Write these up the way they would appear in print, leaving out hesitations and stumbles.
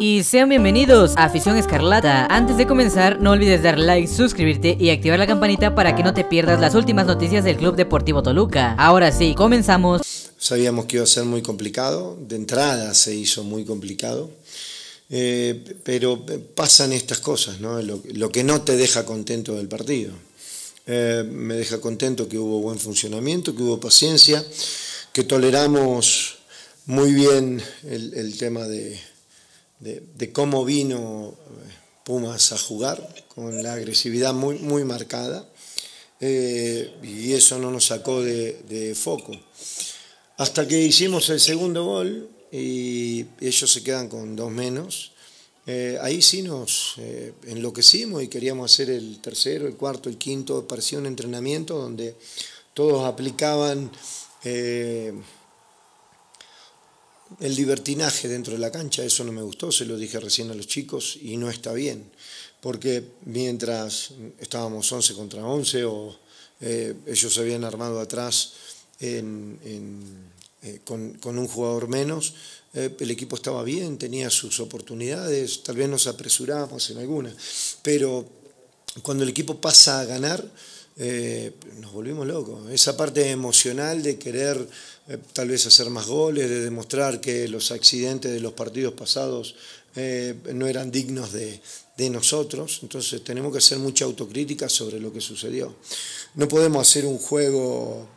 Y sean bienvenidos a Afición Escarlata. Antes de comenzar, no olvides dar like, suscribirte y activar la campanita para que no te pierdas las últimas noticias del Club Deportivo Toluca. Ahora sí, comenzamos. Sabíamos que iba a ser muy complicado, de entrada se hizo muy complicado, pero pasan estas cosas, ¿no? Lo que no te deja contento del partido. Me deja contento que hubo buen funcionamiento, que hubo paciencia, que toleramos muy bien el tema de cómo vino Pumas a jugar, con la agresividad muy marcada, y eso no nos sacó de foco. Hasta que hicimos el segundo gol y ellos se quedan con dos menos, ahí sí nos enloquecimos y queríamos hacer el tercero, el cuarto, el quinto. Parecía un entrenamiento donde todos aplicaban el libertinaje dentro de la cancha. Eso no me gustó, se lo dije recién a los chicos, y no está bien, porque mientras estábamos 11 contra 11 o ellos se habían armado atrás con un jugador menos, el equipo estaba bien, tenía sus oportunidades, tal vez nos apresurábamos en alguna, pero cuando el equipo pasa a ganar, nos volvimos locos. Esa parte emocional de querer tal vez hacer más goles, de demostrar que los accidentes de los partidos pasados no eran dignos de nosotros. Entonces tenemos que hacer mucha autocrítica sobre lo que sucedió. No podemos hacer un juego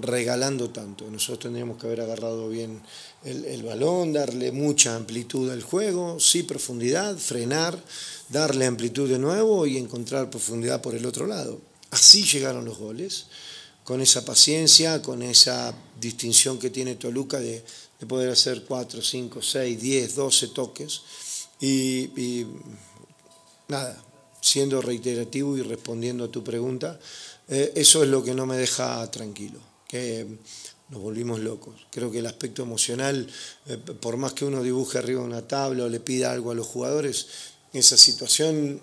regalando tanto. Nosotros tendríamos que haber agarrado bien el balón, darle mucha amplitud al juego, sí profundidad, frenar, darle amplitud de nuevo y encontrar profundidad por el otro lado. Así llegaron los goles, con esa paciencia, con esa distinción que tiene Toluca de poder hacer 4, 5, 6, 10, 12 toques. Y nada, siendo reiterativo y respondiendo a tu pregunta, eso es lo que no me deja tranquilo, que nos volvimos locos. Creo que el aspecto emocional, por más que uno dibuje arriba una tabla o le pida algo a los jugadores, esa situación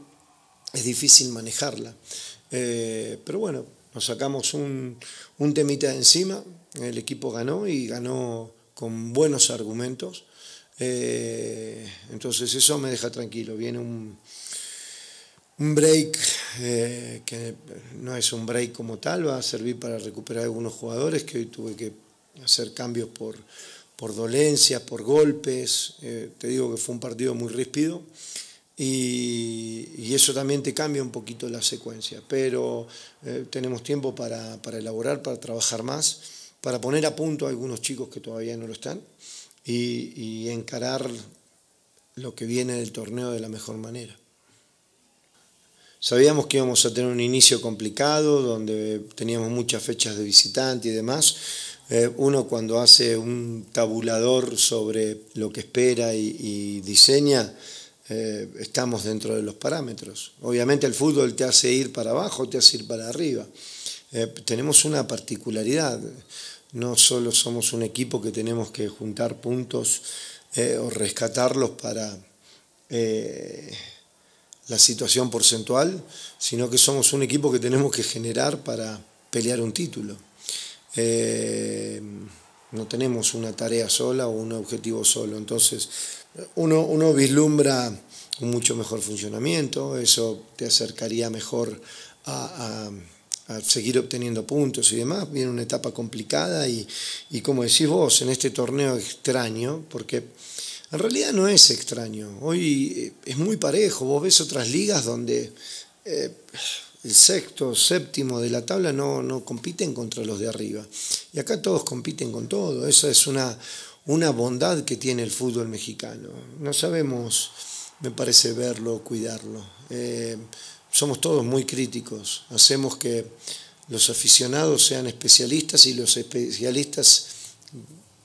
es difícil manejarla. Pero bueno, nos sacamos un temita de encima, el equipo ganó y ganó con buenos argumentos, entonces eso me deja tranquilo. Viene un break que no es un break como tal, va a servir para recuperar algunos jugadores que hoy tuve que hacer cambios por dolencias, por golpes. Te digo que fue un partido muy ríspido. Y eso también te cambia un poquito la secuencia, pero tenemos tiempo para elaborar, para trabajar más, para poner a punto a algunos chicos que todavía no lo están y encarar lo que viene del torneo de la mejor manera. Sabíamos que íbamos a tener un inicio complicado, donde teníamos muchas fechas de visitante y demás. Uno, cuando hace un tabulador sobre lo que espera y diseña, estamos dentro de los parámetros. Obviamente el fútbol te hace ir para abajo, te hace ir para arriba. Tenemos una particularidad, no solo somos un equipo que tenemos que juntar puntos o rescatarlos para la situación porcentual, sino que somos un equipo que tenemos que generar para pelear un título. No tenemos una tarea sola o un objetivo solo, entonces uno vislumbra un mucho mejor funcionamiento. Eso te acercaría mejor a seguir obteniendo puntos y demás. Viene una etapa complicada y como decís vos, en este torneo extraño, porque en realidad no es extraño, hoy es muy parejo. Vos ves otras ligas donde el sexto, séptimo de la tabla no compiten contra los de arriba. Y acá todos compiten con todo. Esa es una bondad que tiene el fútbol mexicano. No sabemos, me parece, verlo, cuidarlo. Somos todos muy críticos. Hacemos que los aficionados sean especialistas y los especialistas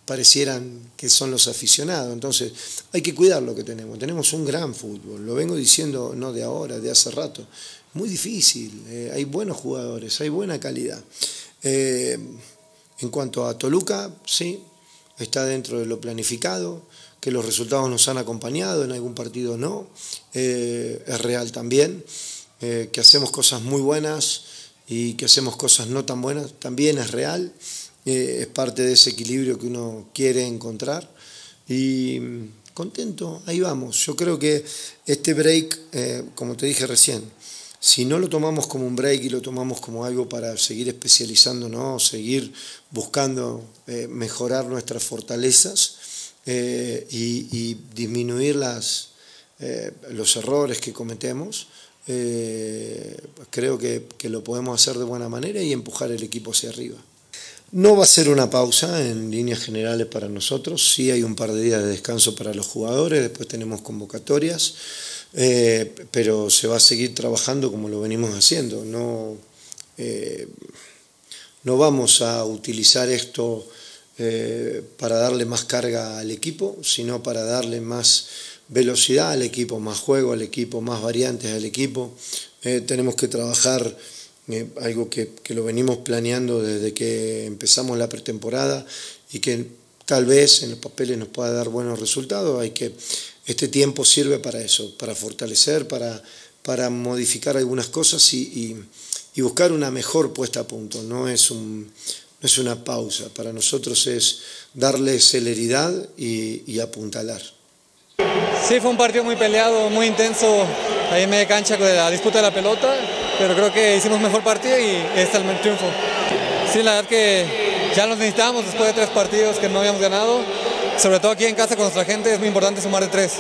parecieran que son los aficionados. Entonces hay que cuidar lo que tenemos. Tenemos un gran fútbol, lo vengo diciendo no de ahora, de hace rato. Muy difícil, hay buenos jugadores, hay buena calidad. En cuanto a Toluca, sí, está dentro de lo planificado, que los resultados nos han acompañado, en algún partido no, es real también, que hacemos cosas muy buenas y que hacemos cosas no tan buenas, también es real. Es parte de ese equilibrio que uno quiere encontrar y contento, ahí vamos. Yo creo que este break, como te dije recién, si no lo tomamos como un break y lo tomamos como algo para seguir especializándonos, seguir buscando mejorar nuestras fortalezas y disminuir los errores que cometemos, creo que lo podemos hacer de buena manera y empujar el equipo hacia arriba. No va a ser una pausa en líneas generales para nosotros, sí hay un par de días de descanso para los jugadores, después tenemos convocatorias, pero se va a seguir trabajando como lo venimos haciendo. No vamos a utilizar esto para darle más carga al equipo, sino para darle más velocidad al equipo, más juego al equipo, más variantes al equipo. Tenemos que trabajar algo que lo venimos planeando desde que empezamos la pretemporada y que tal vez en los papeles nos pueda dar buenos resultados. Este tiempo sirve para eso, para fortalecer, para modificar algunas cosas y buscar una mejor puesta a punto. No es una pausa, para nosotros es darle celeridad y apuntalar. Sí, fue un partido muy peleado, muy intenso, ahí en media cancha con la disputa de la pelota, pero creo que hicimos mejor partido y está el triunfo. Sí, la verdad que ya los necesitábamos después de 3 partidos que no habíamos ganado, sobre todo aquí en casa con nuestra gente es muy importante sumar de 3. Sí,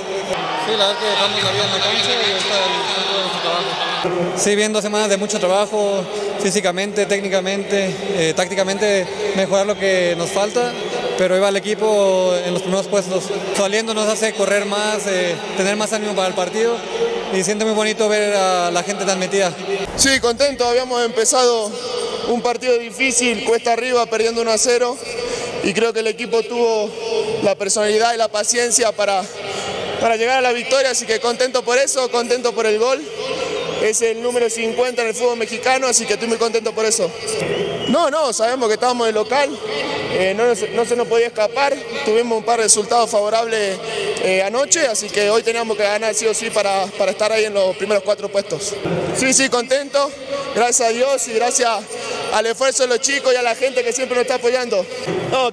la verdad que dejamos la vida en la cancha y está el nuestro trabajo. Sí, bien 2 semanas de mucho trabajo, físicamente, técnicamente, tácticamente, mejorar lo que nos falta, pero iba el equipo en los primeros puestos. Su aliento nos hace correr más, tener más ánimo para el partido y siento muy bonito ver a la gente tan metida. Sí, contento, habíamos empezado un partido difícil, cuesta arriba, perdiendo 1-0 y creo que el equipo tuvo la personalidad y la paciencia para llegar a la victoria, así que contento por eso, contento por el gol. Es el número 50 en el fútbol mexicano, así que estoy muy contento por eso. No, sabemos que estábamos de local, no se nos podía escapar, tuvimos un par de resultados favorables anoche, así que hoy teníamos que ganar sí o sí para estar ahí en los primeros 4 puestos. Sí, contento, gracias a Dios y gracias al esfuerzo de los chicos y a la gente que siempre nos está apoyando.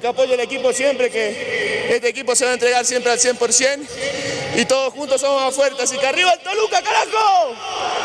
Que apoye el equipo siempre, que este equipo se va a entregar siempre al 100% y todos juntos somos más fuertes, así que arriba el Toluca, carajo.